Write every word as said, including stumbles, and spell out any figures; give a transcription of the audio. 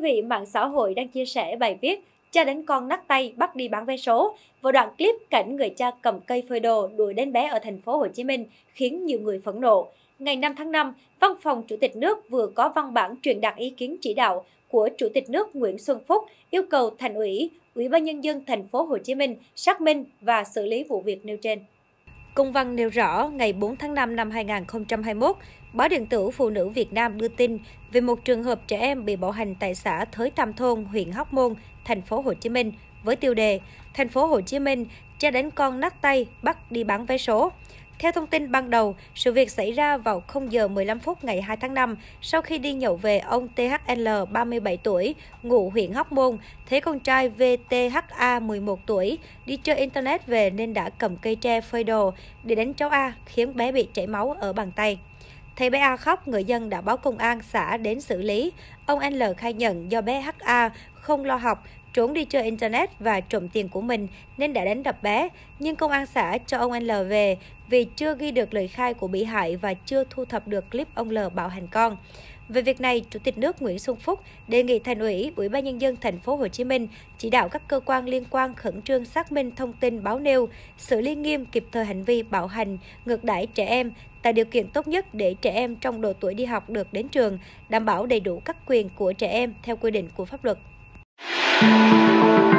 vị, mạng xã hội đang chia sẻ bài viết "Cha đánh con nắt tay bắt đi bán vé số" và đoạn clip cảnh người cha cầm cây phơi đồ đuổi đến bé ở thành phố Hồ Chí Minh khiến nhiều người phẫn nộ. Ngày năm tháng năm, Văn phòng Chủ tịch nước vừa có văn bản truyền đạt ý kiến chỉ đạo của Chủ tịch nước Nguyễn Xuân Phúc yêu cầu Thành ủy, Ủy ban nhân dân thành phố Hồ Chí Minh xác minh và xử lý vụ việc nêu trên. Công văn nêu rõ, ngày bốn tháng năm năm hai nghìn không trăm hai mươi mốt, báo điện tử Phụ nữ Việt Nam đưa tin về một trường hợp trẻ em bị bạo hành tại xã Thới Tam Thôn, huyện Hóc Môn, thành phố Hồ Chí Minh với tiêu đề "Thành phố Hồ Chí Minh, cha đánh con nắt tay bắt đi bán vé số". Theo thông tin ban đầu, sự việc xảy ra vào không giờ mười lăm phút ngày hai tháng năm, sau khi đi nhậu về, ông tê hát lờ, ba mươi bảy tuổi, ngụ huyện Hóc Môn, thấy con trai vê tê hát a, mười một tuổi, đi chơi Internet về nên đã cầm cây tre phơi đồ để đánh cháu A, khiến bé bị chảy máu ở bàn tay. Thấy bé A khóc, người dân đã báo công an xã đến xử lý. Ông en lờ khai nhận do bé hát a không lo học, trốn đi chơi Internet và trộm tiền của mình nên đã đánh đập bé, nhưng công an xã cho ông en lờ về vì chưa ghi được lời khai của bị hại và chưa thu thập được clip ông L bạo hành con. Về việc này, Chủ tịch nước Nguyễn Xuân Phúc đề nghị Thành ủy, Ủy ban nhân dân thành phố Hồ Chí Minh chỉ đạo các cơ quan liên quan khẩn trương xác minh thông tin báo nêu, xử lý nghiêm kịp thời hành vi bạo hành, ngược đãi trẻ em, tạo điều kiện tốt nhất để trẻ em trong độ tuổi đi học được đến trường, đảm bảo đầy đủ các quyền của trẻ em theo quy định của pháp luật. Thank you.